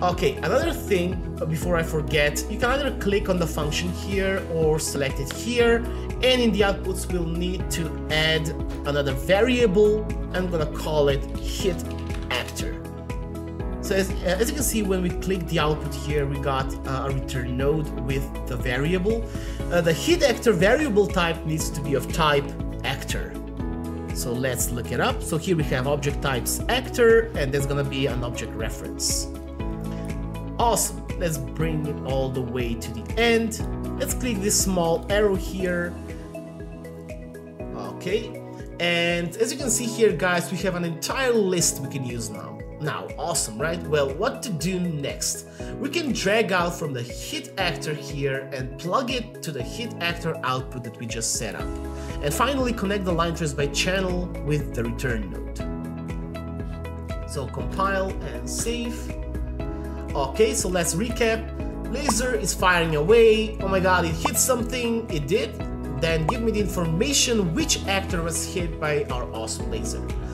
Okay, another thing before I forget, you can either click on the function here or select it here, and in the outputs we'll need to add another variable. I'm gonna call it hit actor. So as you can see, when we click the output here, we got a return node with the variable. The hit actor variable type needs to be of type actor. So let's look it up. So here we have object types actor, and there's gonna be an object reference. Awesome, let's bring it all the way to the end. Let's click this small arrow here. Okay, and as you can see here, guys, we have an entire list we can use now. Awesome, right? Well, what to do next? We can drag out from the hit actor here and plug it to the hit actor output that we just set up. And finally, connect the line trace by channel with the return node. So compile and save. Okay, so let's recap. Laser is firing away. Oh my god, it hit something. It did. Then give me the information which actor was hit by our awesome laser.